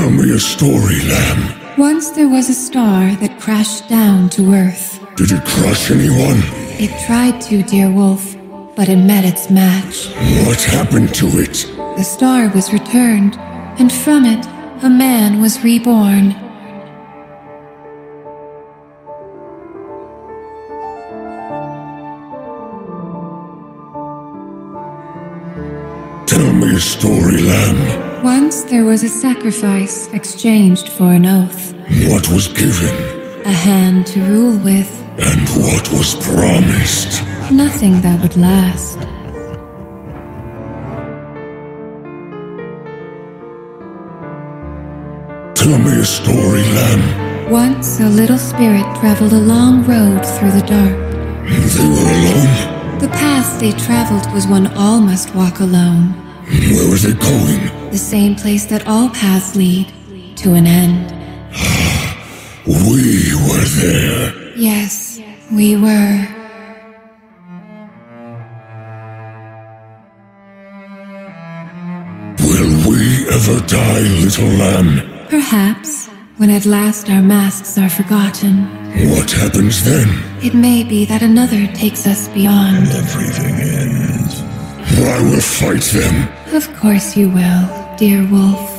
Tell me a story, Lamb. Once there was a star that crashed down to Earth. Did it crush anyone? It tried to, dear Wolf, but it met its match. What happened to it? The star was returned, and from it, a man was reborn. Tell me a story, Lamb. Once there was a sacrifice exchanged for an oath. What was given? A hand to rule with. And what was promised? Nothing that would last. Tell me a story, Lamb. Once a little spirit traveled a long road through the dark. They were alone? The path they traveled was one all must walk alone. Where were they going? The same place that all paths lead, to an end. We were there. Yes, we were. Will we ever die, little lamb? Perhaps, when at last our masks are forgotten. What happens then? It may be that another takes us beyond. Everything ends. I will fight them. Of course you will, dear Wolf.